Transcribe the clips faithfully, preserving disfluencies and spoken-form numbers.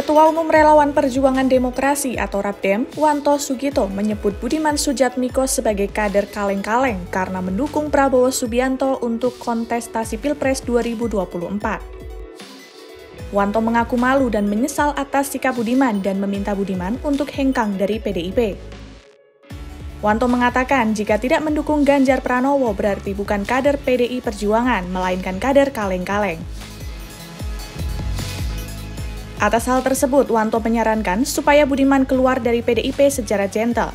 Ketua Umum Relawan Perjuangan Demokrasi atau Repdem, Wanto Sugito menyebut Budiman Sudjatmiko sebagai kader kaleng-kaleng karena mendukung Prabowo Subianto untuk kontestasi Pilpres dua ribu dua puluh empat. Wanto mengaku malu dan menyesal atas sikap Budiman dan meminta Budiman untuk hengkang dari P D I P. Wanto mengatakan jika tidak mendukung Ganjar Pranowo berarti bukan kader P D I Perjuangan, melainkan kader kaleng-kaleng. Atas hal tersebut, Wanto menyarankan supaya Budiman keluar dari P D I P secara gentle.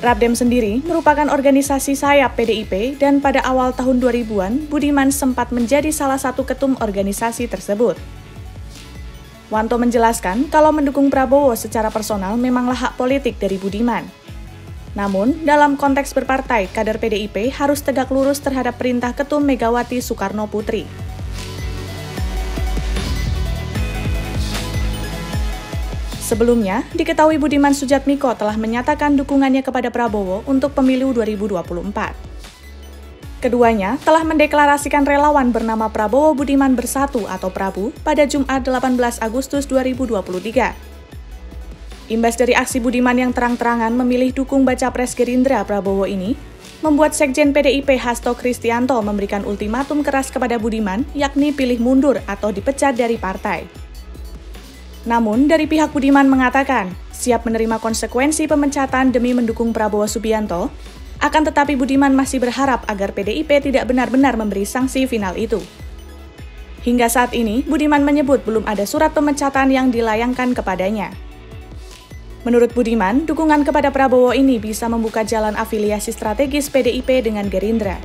Repdem sendiri merupakan organisasi sayap P D I P dan pada awal tahun dua ribuan, Budiman sempat menjadi salah satu ketum organisasi tersebut. Wanto menjelaskan kalau mendukung Prabowo secara personal memanglah hak politik dari Budiman. Namun, dalam konteks berpartai, kader P D I P harus tegak lurus terhadap perintah ketum Megawati Soekarnoputri. Sebelumnya, diketahui Budiman Sudjatmiko telah menyatakan dukungannya kepada Prabowo untuk pemilu dua ribu dua puluh empat. Keduanya telah mendeklarasikan relawan bernama Prabowo Budiman Bersatu atau Prabu pada Jumat delapan belas Agustus dua ribu dua puluh tiga. Imbas dari aksi Budiman yang terang-terangan memilih dukung Bacapres Gerindra Prabowo ini, membuat Sekjen P D I P Hasto Kristianto memberikan ultimatum keras kepada Budiman, yakni pilih mundur atau dipecat dari partai. Namun, dari pihak Budiman mengatakan siap menerima konsekuensi pemecatan demi mendukung Prabowo Subianto, akan tetapi Budiman masih berharap agar P D I P tidak benar-benar memberi sanksi final itu. Hingga saat ini, Budiman menyebut belum ada surat pemecatan yang dilayangkan kepadanya. Menurut Budiman, dukungan kepada Prabowo ini bisa membuka jalan afiliasi strategis P D I P dengan Gerindra.